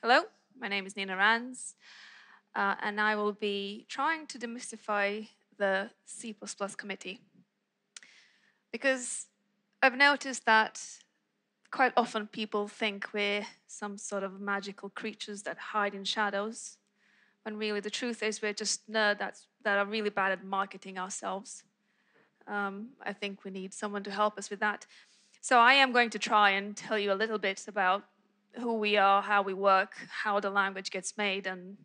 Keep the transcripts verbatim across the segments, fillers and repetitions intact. Hello, my name is Nina Ranns, uh, and I will be trying to demystify the C plus plus committee, because I've noticed that quite often people think we're some sort of magical creatures that hide in shadows, when really the truth is we're just nerds that, that are really bad at marketing ourselves. Um, I think we need someone to help us with that. So I am going to try and tell you a little bit about who we are, how we work, how the language gets made, and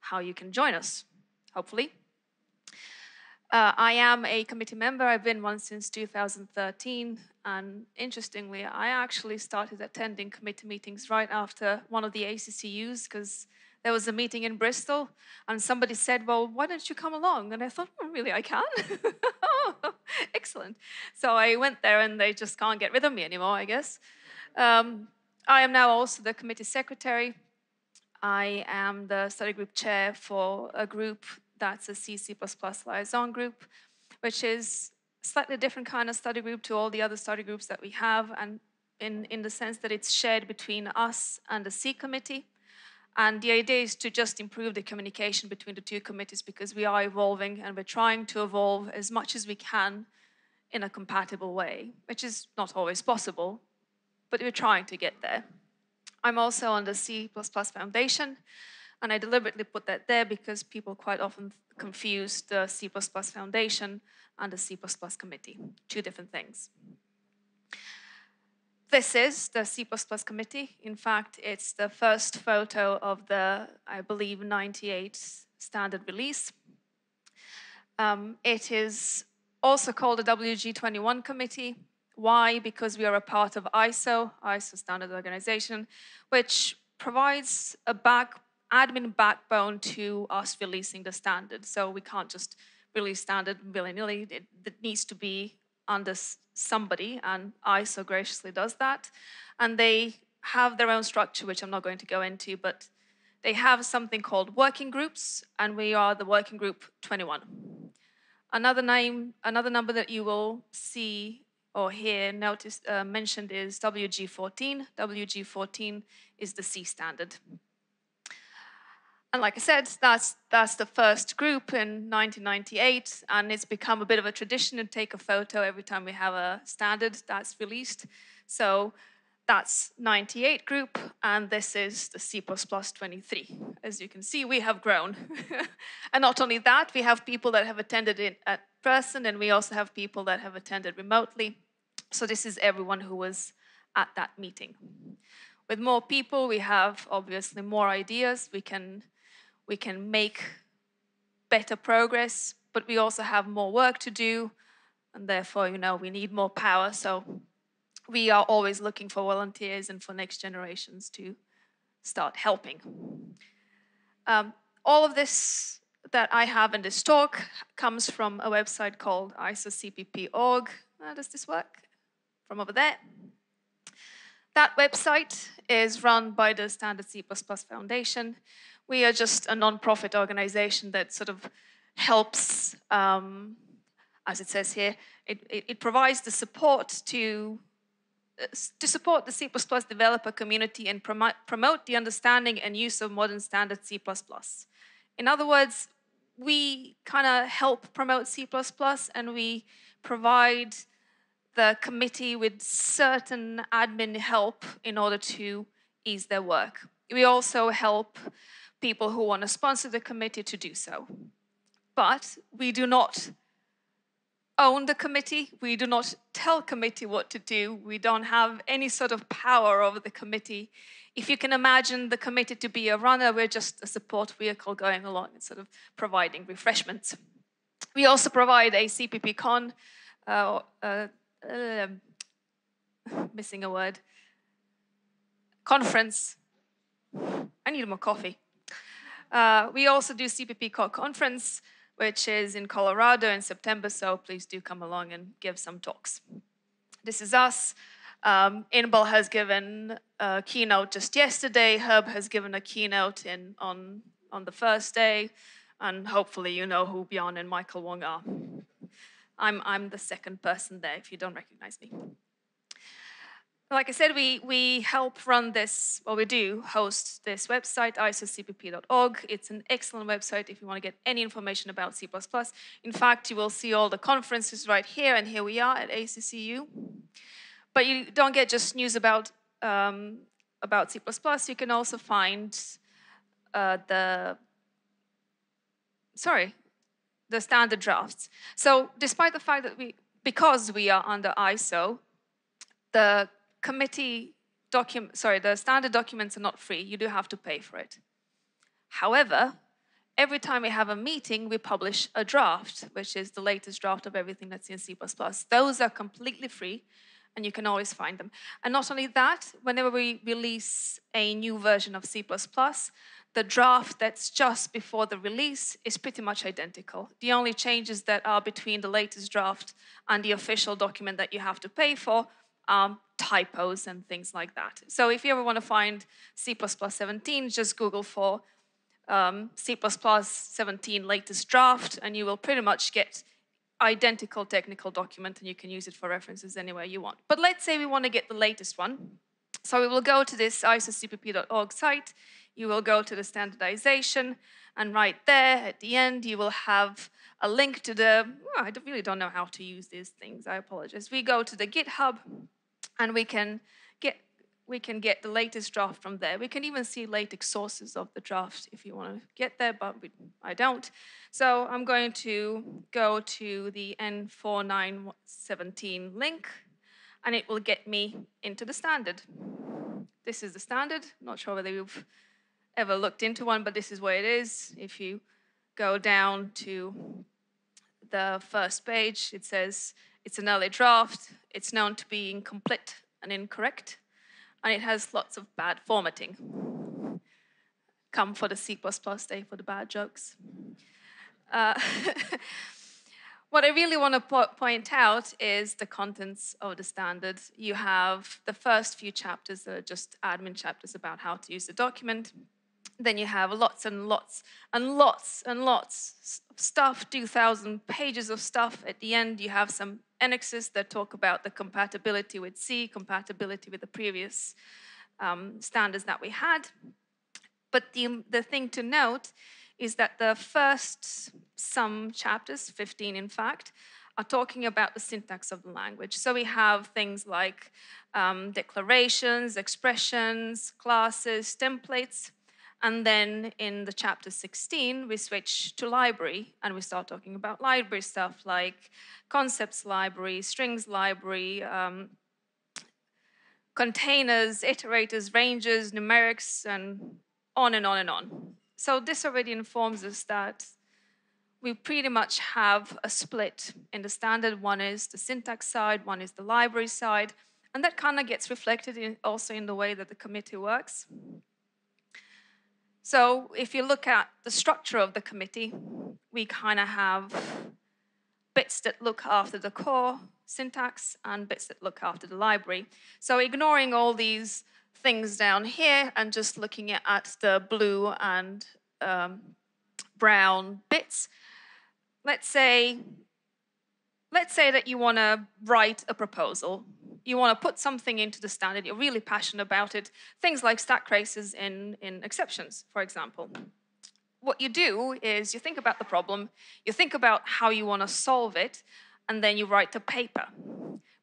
how you can join us, hopefully. Uh, I am a committee member. I've been one since two thousand thirteen, and interestingly, I actually started attending committee meetings right after one of the A C C Us, because there was a meeting in Bristol, and somebody said, well, why don't you come along? And I thought, well, really, I can? Excellent. So I went there, and they just can't get rid of me anymore, I guess. Um, I am now also the committee secretary. I am the study group chair for a group that's a C, C++ liaison group, which is a slightly different kind of study group to all the other study groups that we have, and in, in the sense that it's shared between us and the C committee. And the idea is to just improve the communication between the two committees, because we are evolving and we're trying to evolve as much as we can in a compatible way, which is not always possible, but we're trying to get there. I'm also on the C plus plus Foundation, and I deliberately put that there because people quite often confuse the C plus plus Foundation and the C plus plus Committee, two different things. This is the C plus plus Committee. In fact, it's the first photo of the, I believe, ninety-eight standard release. Um, it is also called the W G twenty-one Committee. Why? Because we are a part of I S O, I S O Standard Organization, which provides a back, admin backbone to us releasing the standard. So we can't just release standard willy-nilly. It, it needs to be under somebody, and I S O graciously does that. And they have their own structure, which I'm not going to go into, but they have something called working groups, and we are the working group twenty-one. Another name, another number that you will see or here notice, uh, mentioned is W G fourteen. W G fourteen is the C standard. And like I said, that's, that's the first group in nineteen ninety-eight, and it's become a bit of a tradition to take a photo every time we have a standard that's released. So that's ninety-eight group, and this is the C plus plus twenty-three. As you can see, we have grown. And not only that, we have people that have attended in at person, and we also have people that have attended remotely. So this is everyone who was at that meeting. With more people, we have obviously more ideas. We can, we can make better progress, but we also have more work to do, and therefore, you know, we need more power. So we are always looking for volunteers and for next generations to start helping. Um, all of this that I have in this talk comes from a website called I S O C P P dot org. How does this work? From over there. That website is run by the Standard C plus plus Foundation. We are just a non-profit organization that sort of helps, um, as it says here, it, it, it provides the support to, uh, to support the C plus plus developer community and prom promote the understanding and use of modern standard C plus plus. In other words, we kind of help promote C plus plus, and we provide the committee with certain admin help in order to ease their work. We also help people who want to sponsor the committee to do so. But we do not own the committee. We do not tell committee what to do. We don't have any sort of power over the committee. If you can imagine the committee to be a runner, we're just a support vehicle going along and sort of providing refreshments. We also provide a CppCon, uh, uh, Uh, missing a word, conference. I need more coffee. Uh, we also do CppCon conference, which is in Colorado in September, so please do come along and give some talks. This is us. Um, Inbal has given a keynote just yesterday. Herb has given a keynote in, on, on the first day, and hopefully you know who Bjorn and Michael Wong are. I'm, I'm the second person there, if you don't recognize me. Like I said, we, we help run this, or we do host this website, I S O C P P dot org. It's an excellent website if you want to get any information about C plus plus. In fact, you will see all the conferences right here, and here we are at A C C U. But you don't get just news about, um, about C plus plus. You can also find uh, the, sorry, the standard drafts. So despite the fact that we, because we are under I S O, the committee document, sorry, the standard documents are not free. You do have to pay for it. However, every time we have a meeting, we publish a draft, which is the latest draft of everything that's in C plus plus. Those are completely free, and you can always find them. And not only that, whenever we release a new version of C plus plus, the draft that's just before the release is pretty much identical. The only changes that are between the latest draft and the official document that you have to pay for are typos and things like that. So if you ever want to find C plus plus seventeen, just Google for um, C plus plus seventeen latest draft, and you will pretty much get identical technical document, and you can use it for references anywhere you want. But let's say we want to get the latest one. So we will go to this I S O C P P dot org site. You will go to the standardization, and right there at the end, you will have a link to the, well, I really don't know how to use these things, I apologize. We go to the GitHub, and we can get, we can get the latest draft from there. We can even see LaTeX sources of the draft if you want to get there, but we, I don't. So I'm going to go to the N four nine one seven link, and it will get me into the standard. This is the standard. I'm not sure whether you've ever looked into one, but this is where it is. If you go down to the first page, it says it's an early draft, it's known to be incomplete and incorrect, and it has lots of bad formatting. Come for the C plus plus day for the bad jokes. Uh, what I really want to po point out is the contents of the standard. You have the first few chapters that are just admin chapters about how to use the document. Then you have lots and lots and lots and lots of stuff, two thousand pages of stuff. At the end, you have some annexes that talk about the compatibility with C, compatibility with the previous um, standards that we had. But the, the thing to note is that the first some chapters, fifteen in fact, are talking about the syntax of the language. So we have things like um, declarations, expressions, classes, templates. And then in the chapter sixteen, we switch to library, and we start talking about library stuff like concepts library, strings library, um, containers, iterators, ranges, numerics, and on and on and on. So this already informs us that we pretty much have a split in the standard. One is the syntax side, one is the library side, and that kind of gets reflected in also in the way that the committee works. So if you look at the structure of the committee, we kind of have bits that look after the core syntax and bits that look after the library. So ignoring all these things down here and just looking at the blue and um, brown bits, let's say, let's say that you want to write a proposal. You want to put something into the standard, you're really passionate about it, things like stack traces in, in exceptions, for example. What you do is you think about the problem, you think about how you want to solve it, and then you write the paper.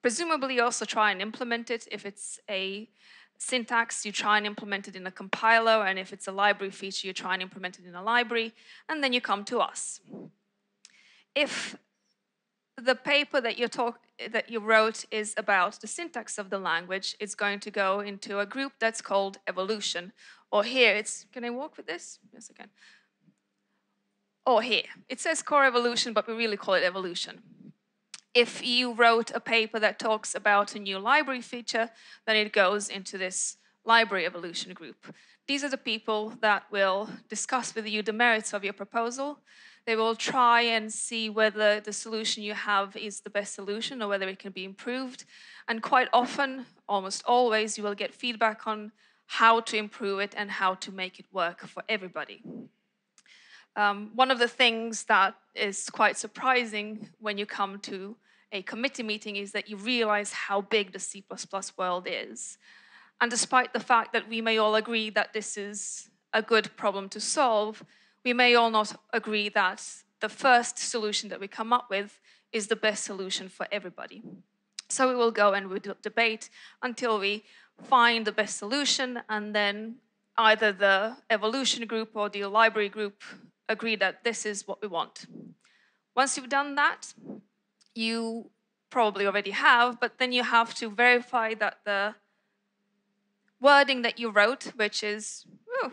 Presumably, you also try and implement it. If it's a syntax, you try and implement it in a compiler, and if it's a library feature, you try and implement it in a library, and then you come to us. If the paper that you're talking, that you wrote is about the syntax of the language, it's going to go into a group that's called evolution. Or here, it's, can I walk with this? Yes, I can. Or here, it says core evolution, but we really call it evolution. If you wrote a paper that talks about a new library feature, then it goes into this library evolution group. These are the people that will discuss with you the merits of your proposal. They will try and see whether the solution you have is the best solution or whether it can be improved. And quite often, almost always, you will get feedback on how to improve it and how to make it work for everybody. Um, one of the things that is quite surprising when you come to a committee meeting is that you realize how big the C plus plus world is. And despite the fact that we may all agree that this is a good problem to solve, we may all not agree that the first solution that we come up with is the best solution for everybody. So we will go and we will debate until we find the best solution, and then either the evolution group or the library group agree that this is what we want. Once you've done that, you probably already have, but then you have to verify that the wording that you wrote, which is, oh,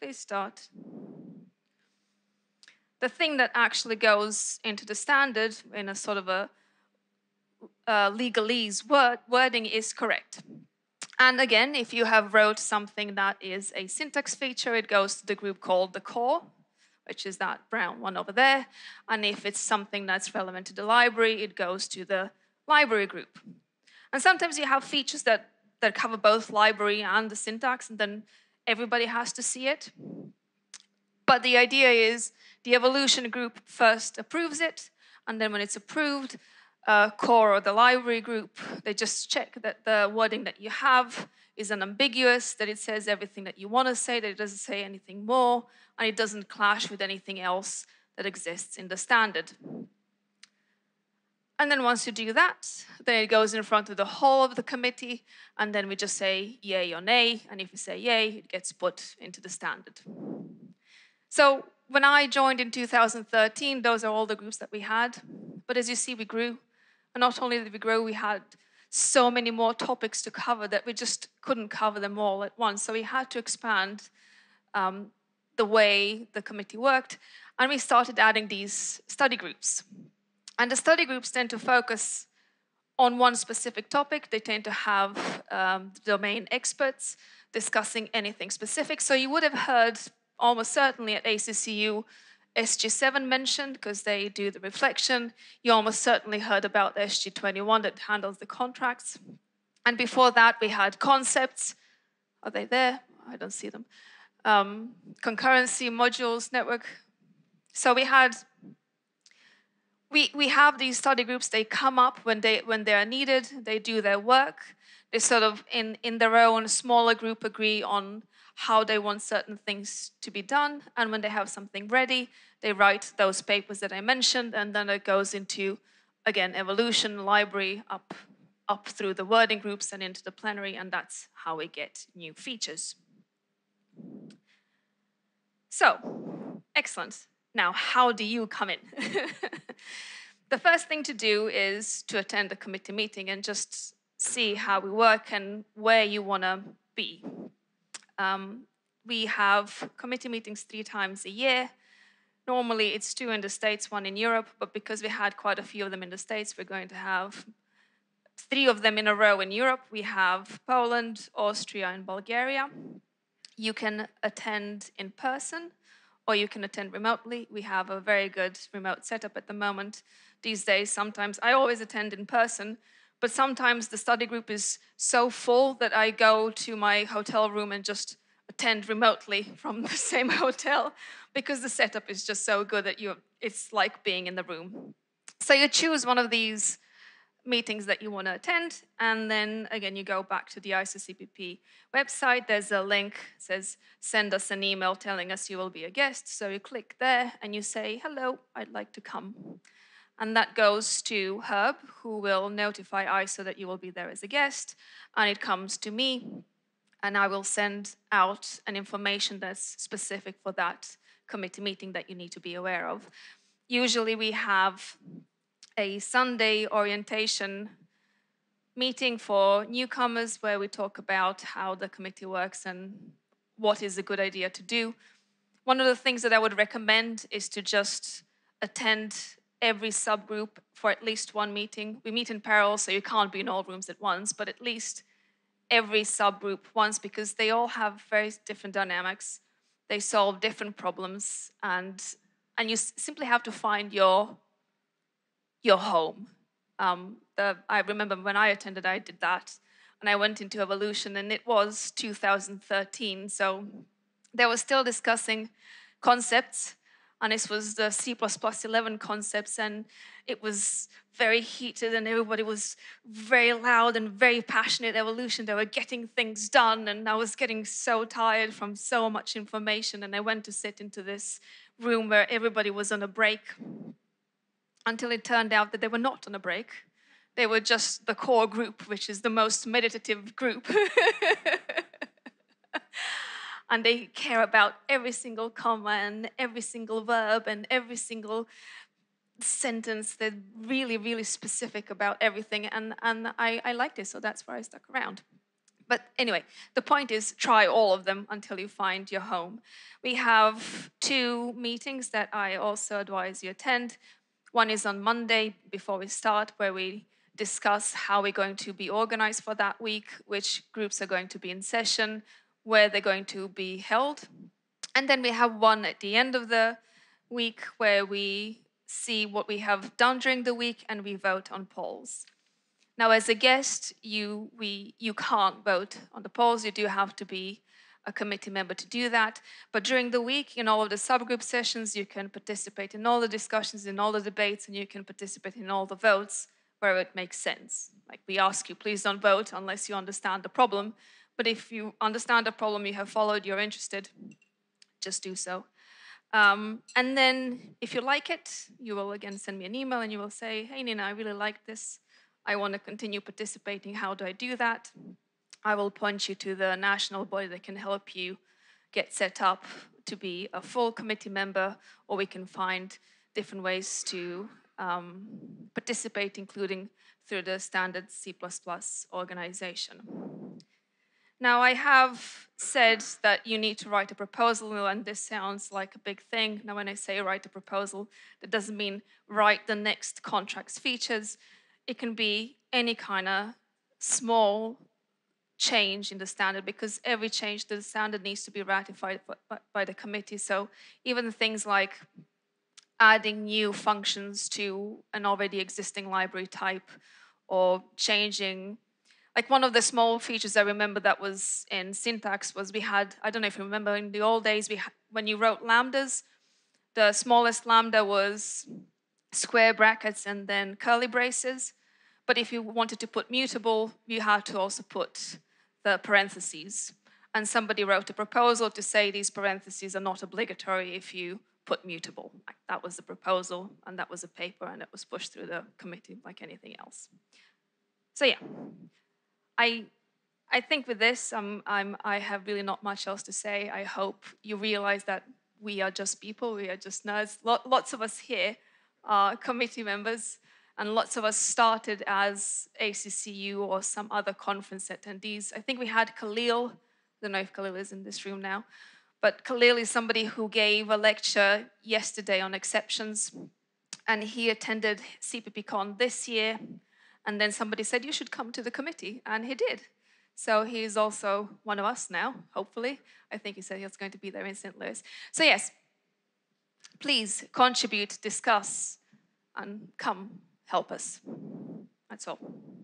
please start, the thing that actually goes into the standard in a sort of a uh, legalese word, wording is correct. And again, if you have wrote something that is a syntax feature, it goes to the group called the core, which is that brown one over there. And if it's something that's relevant to the library, it goes to the library group. And sometimes you have features that, that cover both library and the syntax, and then everybody has to see it. But the idea is the evolution group first approves it, and then when it's approved, uh, core or the library group, they just check that the wording that you have is unambiguous, that it says everything that you want to say, that it doesn't say anything more, and it doesn't clash with anything else that exists in the standard. And then once you do that, then it goes in front of the whole of the committee, and then we just say yay or nay, and if we say yay, it gets put into the standard. So when I joined in two thousand thirteen, those are all the groups that we had. But as you see, we grew. And not only did we grow, we had so many more topics to cover that we just couldn't cover them all at once. So we had to expand um, the way the committee worked, and we started adding these study groups. And the study groups tend to focus on one specific topic. They tend to have um, domain experts discussing anything specific. So you would have heard almost certainly at A C C U S G seven mentioned, because they do the reflection. You almost certainly heard about the S G twenty-one that handles the contracts. And before that, we had concepts. Are they there? I don't see them. Um, concurrency, modules, network. So we had, we, we have these study groups. They come up when they, when they are needed. They do their work. They sort of, in, in their own smaller group, agree on how they want certain things to be done, and when they have something ready, they write those papers that I mentioned, and then it goes into, again, evolution, library, up, up through the wording groups and into the plenary, and that's how we get new features. So, excellent. Now, how do you come in? The first thing to do is to attend a committee meeting and just see how we work and where you want to be. Um, we have committee meetings three times a year. Normally it's two in the States, one in Europe, but because we had quite a few of them in the States, we're going to have three of them in a row in Europe. We have Poland, Austria, and Bulgaria. You can attend in person, or you can attend remotely. We have a very good remote setup at the moment. These days, sometimes, I always attend in person, but sometimes the study group is so full that I go to my hotel room and just attend remotely from the same hotel, because the setup is just so good that you, it's like being in the room. So you choose one of these meetings that you want to attend, and then again you go back to the I S O C P P website. There's a link that says send us an email telling us you will be a guest. So you click there and you say, hello, I'd like to come. And that goes to Herb, who will notify I S O that you will be there as a guest. And it comes to me, and I will send out an information that's specific for that committee meeting that you need to be aware of. Usually we have a Sunday orientation meeting for newcomers where we talk about how the committee works and what is a good idea to do. One of the things that I would recommend is to just attend every subgroup for at least one meeting. We meet in parallel, so you can't be in all rooms at once, but at least every subgroup once, because they all have very different dynamics. They solve different problems, and, and you simply have to find your, your home. Um, the, I remember when I attended, I did that, and I went into evolution, and it was two thousand thirteen, so they were still discussing concepts. and this was the C eleven concepts, and it was very heated, and everybody was very loud and very passionate evolution. They were getting things done, and I was getting so tired from so much information, and I went to sit into this room where everybody was on a break, until it turned out that they were not on a break. They were just the core group, which is the most meditative group. And they care about every single comma and every single verb and every single sentence. They're really, really specific about everything. And, and I, I liked it, so that's why I stuck around. But anyway, the point is try all of them until you find your home. We have two meetings that I also advise you attend. One is on Monday before we start, where we discuss how we're going to be organized for that week, which groups are going to be in session, where they're going to be held. And then we have one at the end of the week where we see what we have done during the week and we vote on polls. Now, as a guest, you, we, you can't vote on the polls. You do have to be a committee member to do that. But during the week, in all of the subgroup sessions, you can participate in all the discussions, in all the debates, and you can participate in all the votes where it makes sense. Like, we ask you, please don't vote unless you understand the problem. But if you understand the problem, you have followed, you're interested, just do so. Um, and then if you like it, you will again send me an email and you will say, hey, Nina, I really like this. I want to continue participating. How do I do that? I will point you to the national body that can help you get set up to be a full committee member, or we can find different ways to um, participate, including through the standard C plus plus organization. Now, I have said that you need to write a proposal, and this sounds like a big thing. Now, when I say write a proposal, that doesn't mean write the next contract's features. It can be any kind of small change in the standard, because every change to the standard needs to be ratified by the committee. So even things like adding new functions to an already existing library type, or changing... Like, one of the small features I remember that was in syntax was we had, I don't know if you remember, in the old days, we had, when you wrote lambdas, the smallest lambda was square brackets and then curly braces. But if you wanted to put mutable, you had to also put the parentheses. And somebody wrote a proposal to say these parentheses are not obligatory if you put mutable. Like, that was the proposal, and that was a paper, and it was pushed through the committee like anything else. So yeah. I, I think with this, um, I'm, I have really not much else to say. I hope you realize that we are just people, we are just nerds. Lot, lots of us here are committee members, and lots of us started as A C C U or some other conference attendees. I think we had Khalil, I don't know if Khalil is in this room now, but Khalil is somebody who gave a lecture yesterday on exceptions, and he attended C P P Con this year. And then somebody said, you should come to the committee, and he did. So he is also one of us now, hopefully. I think he said he was going to be there in Saint Louis. So yes, please contribute, discuss, and come help us. That's all.